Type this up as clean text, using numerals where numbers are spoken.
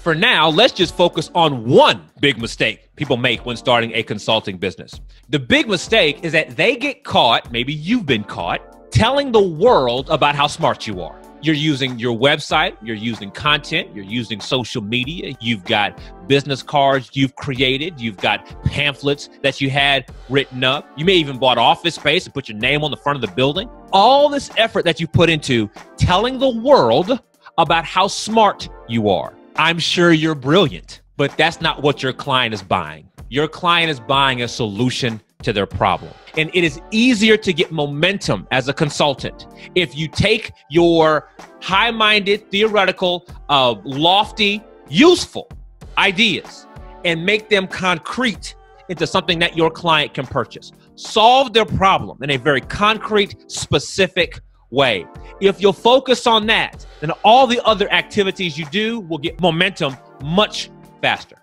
For now, let's just focus on one big mistake people make when starting a consulting business. The big mistake is that they get caught, maybe you've been caught, telling the world about how smart you are. You're using your website, you're using content, you're using social media, you've got business cards you've created, you've got pamphlets that you had written up. You may even bought office space and put your name on the front of the building. All this effort that you put into telling the world about how smart you are. I'm sure you're brilliant, but that's not what your client is buying. Your client is buying a solution to their problem. And it is easier to get momentum as a consultant if you take your high-minded, theoretical, lofty, useful ideas and make them concrete into something that your client can purchase. Solve their problem in a very concrete, specific way. If you'll focus on that, then all the other activities you do will get momentum much faster.